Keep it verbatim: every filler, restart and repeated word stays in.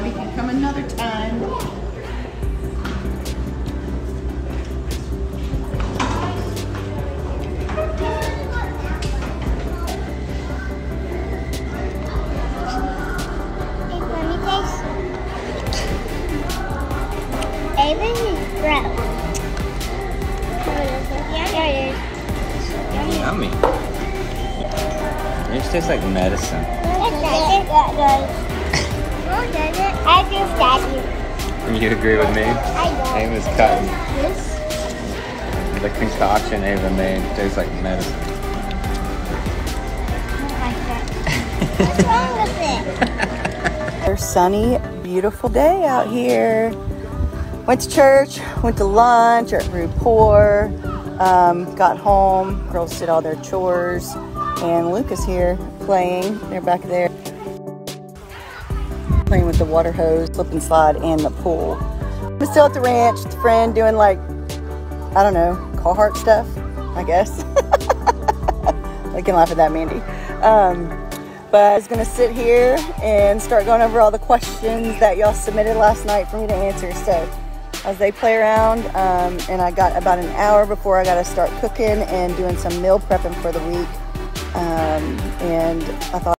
Bobby can come another time. It tastes like medicine. I feel statue. You agree with me? I Ava's cutting. The concoction Ava made tastes like medicine. What's wrong with it? Sunny, beautiful day out here. Went to church, went to lunch at Rupor, um, got home, girls did all their chores. And Luke is here playing. They're back there. Playing with the water hose, slip and slide, and the pool. I'm still at the ranch with a friend doing, like, I don't know, Carhartt stuff, I guess. They can laugh at that, Mandy. Um, but I was going to sit here and start going over all the questions that y'all submitted last night for me to answer. So as they play around, um, and I got about an hour before I got to start cooking and doing some meal prepping for the week. Um, and I thought